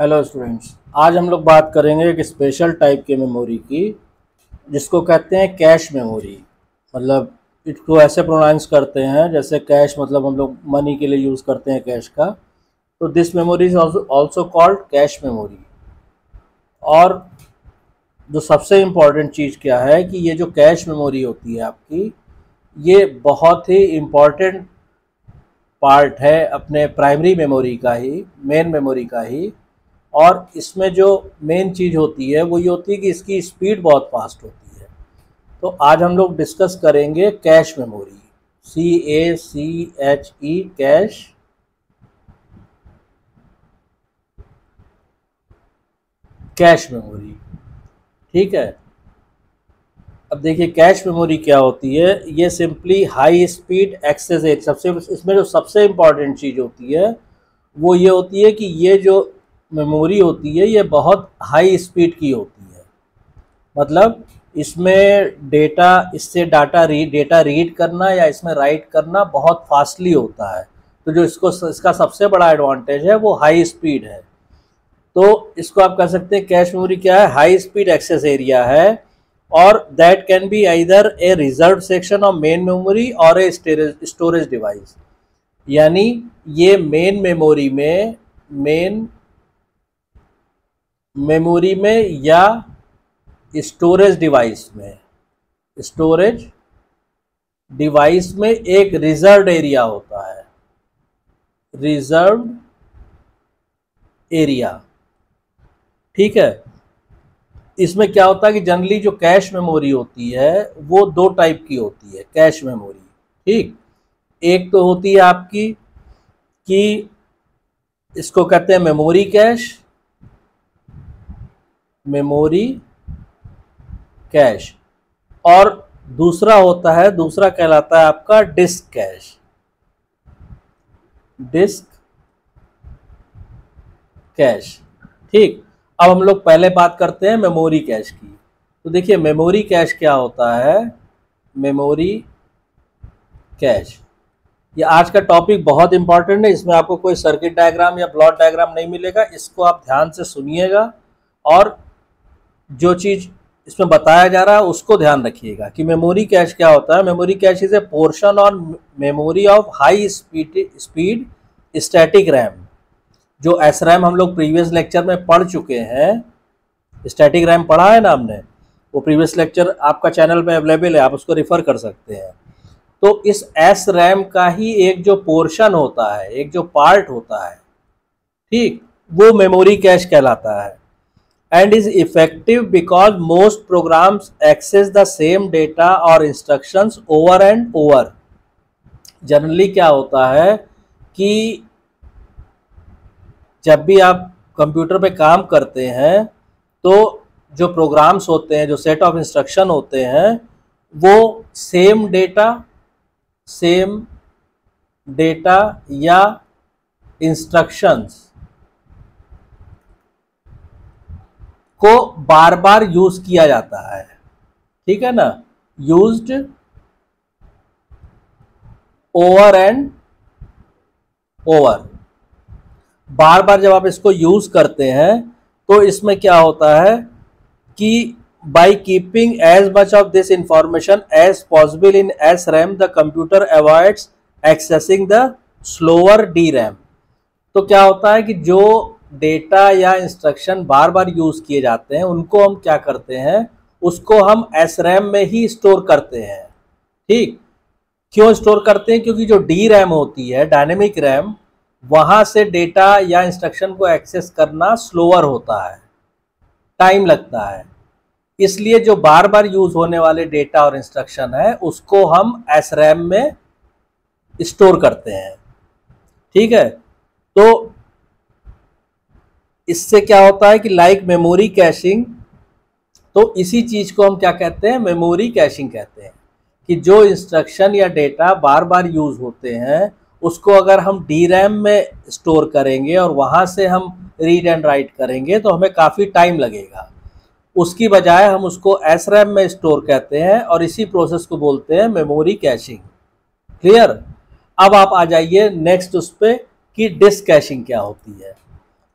Hello students, आज हम लोग बात करेंगे एक स्पेशल टाइप के मेमोरी की जिसको कहते हैं कैश मेमोरी। मतलब इसको ऐसे प्रोनाउंस करते हैं जैसे कैश, मतलब हम लोग मनी के लिए यूज़ करते हैं कैश का। तो this memory is also called cache memory. और जो सबसे इम्पॉर्टेंट चीज़ क्या है कि ये जो कैश मेमोरी होती है आपकी, ये बहुत ही इम्पॉर्टेंट पार्ट है अपने प्राइमरी मेमोरी का ही, मेन मेमोरी का ही। और इसमें जो मेन चीज़ होती है वो ये होती है कि इसकी स्पीड बहुत फास्ट होती है। तो आज हम लोग डिस्कस करेंगे cache memory, CACHE cache. Cache memory, ठीक है। अब देखिए कैश मेमोरी क्या होती है। ये सिंपली हाई स्पीड एक्सेस है। सबसे इसमें जो सबसे इम्पॉर्टेंट चीज़ होती है वो ये होती है कि ये जो मेमोरी होती है ये बहुत हाई स्पीड की होती है। मतलब इसमें डेटा रीड करना या इसमें राइट करना बहुत फास्टली होता है। तो जो इसका सबसे बड़ा एडवांटेज है वो हाई स्पीड है। तो इसको आप कह सकते हैं कैश मेमोरी क्या है, हाई स्पीड एक्सेस एरिया है। और that can be either a reserve section of main memory और ए स्टोरेज डिवाइस। यानी ये मेन मेमोरी में या स्टोरेज डिवाइस में एक रिजर्व एरिया होता है, रिजर्व एरिया, ठीक है। इसमें क्या होता है कि जनरली जो कैश मेमोरी होती है वो दो टाइप की होती है कैश मेमोरी, ठीक। एक तो होती है आपकी कि इसको कहते हैं मेमोरी कैश, और दूसरा कहलाता है आपका डिस्क कैश, ठीक। अब हम लोग पहले बात करते हैं मेमोरी कैश की। तो देखिए मेमोरी कैश क्या होता है, मेमोरी कैश ये आज का टॉपिक बहुत इंपॉर्टेंट है। इसमें आपको कोई सर्किट डायग्राम या ब्लॉक डायग्राम नहीं मिलेगा। इसको आप ध्यान से सुनिएगा और जो चीज़ इसमें बताया जा रहा है उसको ध्यान रखिएगा कि मेमोरी कैश क्या होता है। Memory cache is a portion on memory of high speed static RAM. जो SRAM हम लोग प्रीवियस लेक्चर में पढ़ चुके हैं, स्टैटिक रैम पढ़ा है ना हमने, वो प्रीवियस लेक्चर आपका चैनल पे अवेलेबल है, आप उसको रिफ़र कर सकते हैं। तो इस SRAM का ही एक जो पोर्शन होता है, एक जो पार्ट होता है, ठीक, वो मेमोरी कैश कहलाता है। And is effective because most programs access the same data और instructions over and over. Generally क्या होता है कि जब भी आप कंप्यूटर पे काम करते हैं तो जो प्रोग्राम्स होते हैं, जो सेट ऑफ इंस्ट्रक्शन होते हैं, वो सेम डेटा या इंस्ट्रक्शंस को बार बार यूज़ किया जाता है, ठीक है ना। यूज्ड ओवर एंड ओवर, बार बार जब आप इसको यूज़ करते हैं तो इसमें क्या होता है कि by keeping as much of this information as possible in SRAM the computer avoids accessing the slower DRAM। तो क्या होता है कि जो डेटा या इंस्ट्रक्शन बार बार यूज़ किए जाते हैं उनको हम क्या करते हैं, उसको हम SRAM में ही स्टोर करते हैं, ठीक। क्यों स्टोर करते हैं, क्योंकि जो DRAM होती है, डायनेमिक रैम, वहाँ से डेटा या इंस्ट्रक्शन को एक्सेस करना स्लोअर होता है, टाइम लगता है। इसलिए जो बार बार यूज़ होने वाले डेटा और इंस्ट्रक्शन है उसको हम SRAM में स्टोर करते हैं, ठीक है। तो इससे क्या होता है कि लाइक मेमोरी कैशिंग, तो इसी चीज़ को हम क्या कहते हैं, मेमोरी कैशिंग कहते हैं। कि जो इंस्ट्रक्शन या डेटा बार बार यूज़ होते हैं उसको अगर हम DRAM में स्टोर करेंगे और वहाँ से हम रीड एंड राइट करेंगे तो हमें काफ़ी टाइम लगेगा। उसकी बजाय हम उसको SRAM में स्टोर कहते हैं और इसी प्रोसेस को बोलते हैं मेमोरी कैशिंग। क्लियर। अब आप आ जाइए नेक्स्ट उस पर कि डिस्क कैशिंग क्या होती है,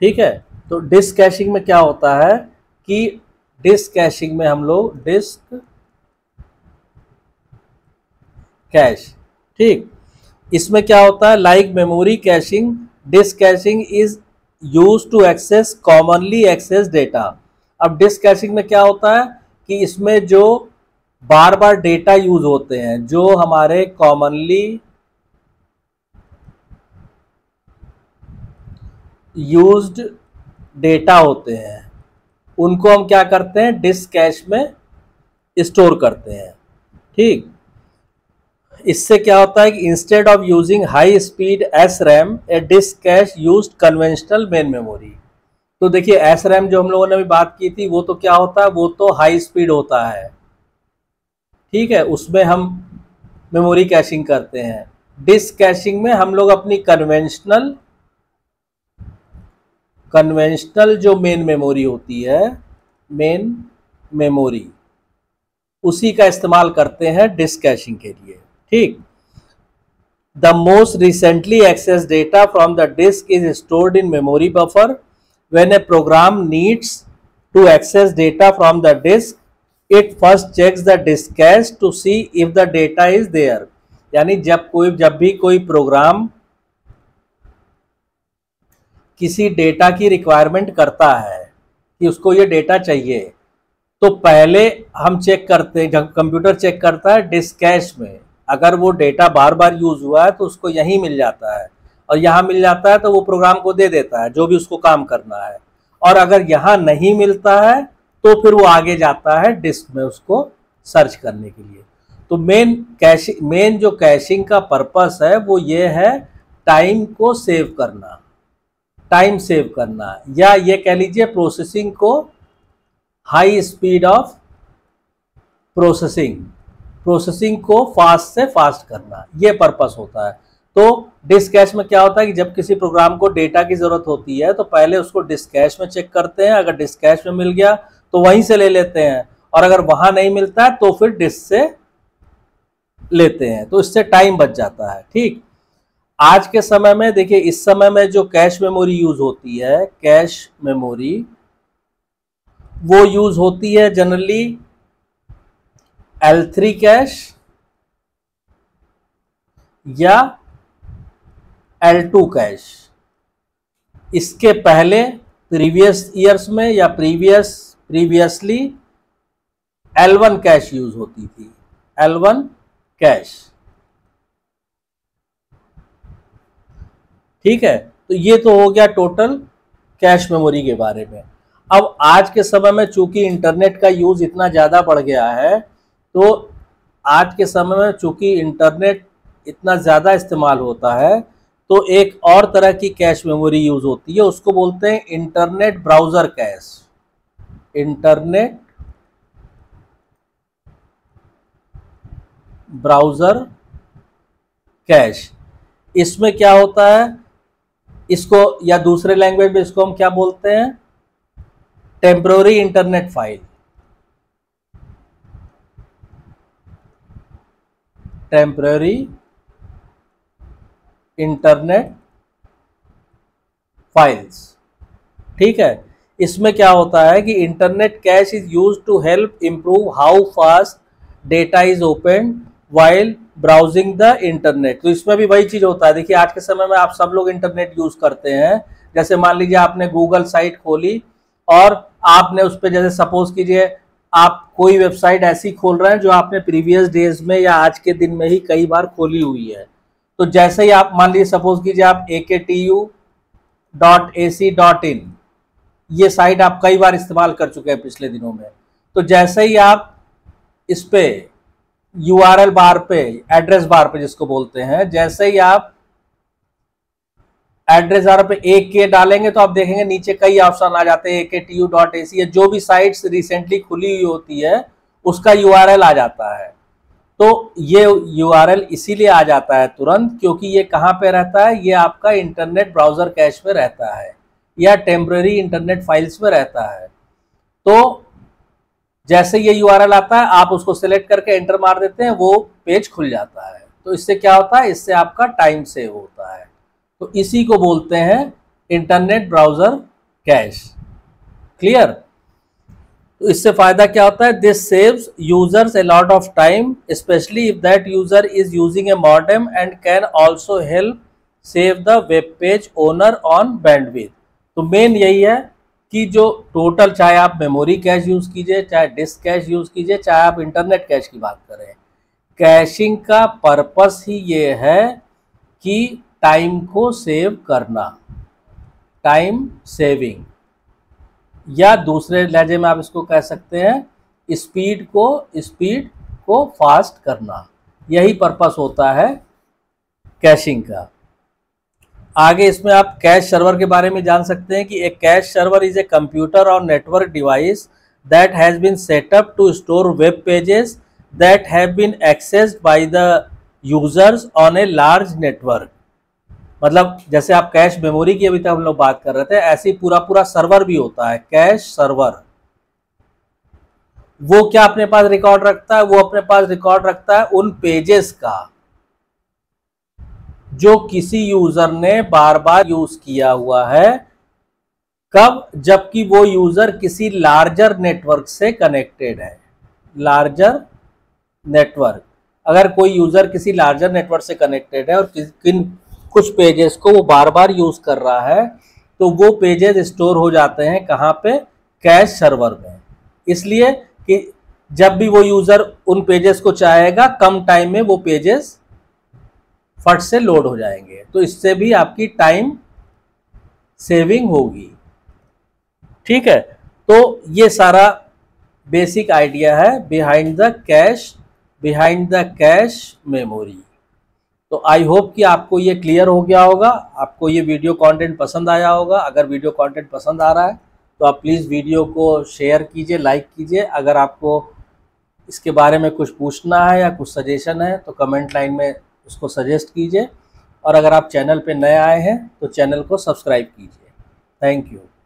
ठीक है। तो डिस्क कैशिंग में क्या होता है कि डिस्क कैशिंग में हम लोग डिस्क कैश, ठीक, इसमें क्या होता है, like memory caching, disk caching is use to access commonly access data. अब डिस्क कैशिंग में क्या होता है कि इसमें जो बार बार डेटा यूज होते हैं, जो हमारे कॉमनली यूज्ड डेटा होते हैं, उनको हम क्या करते हैं, डिस्क कैश में स्टोर करते हैं, ठीक। इससे क्या होता है कि instead of using high speed SRAM, a disk cache used conventional main memory. तो देखिए SRAM जो हम लोगों ने अभी बात की थी वो तो क्या होता है, वो तो हाई स्पीड होता है, ठीक है, उसमें हम मेमोरी कैशिंग करते हैं। डिस्क कैशिंग में हम लोग अपनी कन्वेंशनल जो मेन मेमोरी होती है, मेन मेमोरी, उसी का इस्तेमाल करते हैं डिस्क कैशिंग के लिए, ठीक। The most recently access data from the disk is stored in memory buffer. When a program needs to access data from the disk, it first checks the disk cache to see if the data is there. यानी जब भी कोई programme किसी data की requirement करता है कि उसको ये डेटा चाहिए, तो पहले हम चेक करते हैं, कंप्यूटर चेक करता है डिस्क कैश में, अगर वो डेटा बार बार यूज हुआ है तो उसको यहीं मिल जाता है, और यहाँ मिल जाता है तो वो प्रोग्राम को दे देता है जो भी उसको काम करना है, और अगर यहाँ नहीं मिलता है तो फिर वो आगे जाता है डिस्क में उसको सर्च करने के लिए। तो मेन जो कैशिंग का पर्पस है वो ये है, टाइम को सेव करना, टाइम सेव करना, या ये कह लीजिए प्रोसेसिंग को, हाई स्पीड ऑफ प्रोसेसिंग को फास्ट से फास्ट करना, ये पर्पस होता है। तो डिस्क कैश में क्या होता है कि जब किसी प्रोग्राम को डेटा की ज़रूरत होती है तो पहले उसको डिस्क कैश में चेक करते हैं, अगर डिस्क कैश में मिल गया तो वहीं से ले लेते हैं, और अगर वहाँ नहीं मिलता है तो फिर डिस्क से लेते हैं, तो इससे टाइम बच जाता है, ठीक। आज के समय में देखिए, इस समय में जो कैश मेमोरी यूज होती है, कैश मेमोरी वो यूज होती है जनरली L3 कैश या L2 कैश। इसके पहले प्रीवियस ईयर्स में या प्रीवियसली L1 कैश यूज होती थी, L1 कैश, ठीक है। तो ये तो हो गया टोटल कैश मेमोरी के बारे में। अब आज के समय में चूंकि इंटरनेट का यूज इतना ज़्यादा बढ़ गया है, तो आज के समय में चूंकि इंटरनेट इतना ज़्यादा इस्तेमाल होता है, तो एक और तरह की कैश मेमोरी यूज होती है, उसको बोलते हैं internet browser cache. Internet browser cache, इसमें क्या होता है, इसको या दूसरे लैंग्वेज में इसको हम क्या बोलते हैं, temporary internet file, temporary internet files, ठीक है। इसमें क्या होता है कि internet cache is used to help improve how fast data is open while browsing the internet. तो इसमें भी वही चीज़ होता है, देखिए आज के समय में आप सब लोग इंटरनेट यूज़ करते हैं, जैसे मान लीजिए आपने गूगल साइट खोली और आपने उस पर, जैसे सपोज कीजिए आप कोई वेबसाइट ऐसी खोल रहे हैं जो आपने प्रीवियस डेज में या आज के दिन में ही कई बार खोली हुई है, तो जैसे ही आप मान लीजिए सपोज कीजिए आप aktu.ac.in ये साइट आप कई बार इस्तेमाल कर चुके हैं पिछले दिनों में, तो जैसे ही आप इस पर URL बार पे, एड्रेस बार पे जिसको बोलते हैं, जैसे ही आप एड्रेस बार पे AK डालेंगे तो आप देखेंगे नीचे कई ऑप्शन आ जाते हैं, aktu.ac, जो भी साइट्स रिसेंटली खुली हुई होती है उसका URL आ जाता है। तो ये URL इसीलिए आ जाता है तुरंत क्योंकि ये कहाँ पे रहता है, ये आपका इंटरनेट ब्राउज़र कैश में रहता है या टेम्पररी इंटरनेट फाइल्स में रहता है। तो जैसे ये URL आता है आप उसको सिलेक्ट करके एंटर मार देते हैं, वो पेज खुल जाता है। तो इससे क्या होता है, इससे आपका टाइम सेव होता है, तो इसी को बोलते हैं इंटरनेट ब्राउज़र कैश। क्लियर। तो इससे फायदा क्या होता है, this saves users a lot of time specially if that user is using a modem and can also help save the web page owner on bandwidth. तो मेन यही है कि जो टोटल, चाहे आप मेमोरी कैश यूज़ कीजिए, चाहे disc cash use कीजिए, चाहे आप इंटरनेट कैश की बात करें, कैशिंग का पर्पस ही ये है कि टाइम को सेव करना, टाइम सेविंग, या दूसरे लहजे में आप इसको कह सकते हैं स्पीड को फास्ट करना। यही पर्पस होता है कैशिंग का। आगे इसमें आप कैश सर्वर के बारे में जान सकते हैं कि एक cache server is a computer और network device that has been setup to store web pages that have been accessed by the users on a large network. मतलब जैसे आप कैश मेमोरी की अभी तक हम लोग बात कर रहे थे, ऐसे ही पूरा सर्वर भी होता है कैश सर्वर। वो क्या अपने पास रिकॉर्ड रखता है, वो अपने पास रिकॉर्ड रखता है उन पेजेस का जो किसी यूजर ने बार बार यूज किया हुआ है। कब? जबकि वो यूजर किसी लार्जर नेटवर्क से कनेक्टेड है। लार्जर नेटवर्क, अगर कोई यूजर किसी लार्जर नेटवर्क से कनेक्टेड है और कुछ पेजेस को वो बार बार यूज कर रहा है, तो वो पेजेस स्टोर हो जाते हैं कहाँ पे? कैश सर्वर में। इसलिए कि जब भी वो यूजर उन पेजेस को चाहेगा, कम टाइम में वो पेजेस फट से लोड हो जाएंगे। तो इससे भी आपकी टाइम सेविंग होगी। ठीक है, तो ये सारा बेसिक आइडिया है बिहाइंड द कैश मेमोरी। तो आई होप कि आपको ये क्लियर हो गया होगा, आपको ये वीडियो कंटेंट पसंद आया होगा। अगर वीडियो कंटेंट पसंद आ रहा है तो आप प्लीज़ वीडियो को शेयर कीजिए, लाइक कीजिए। अगर आपको इसके बारे में कुछ पूछना है या कुछ सजेशन है तो कमेंट लाइन में उसको सजेस्ट कीजिए। और अगर आप चैनल पे नए आए हैं तो चैनल को सब्सक्राइब कीजिए। Thank you.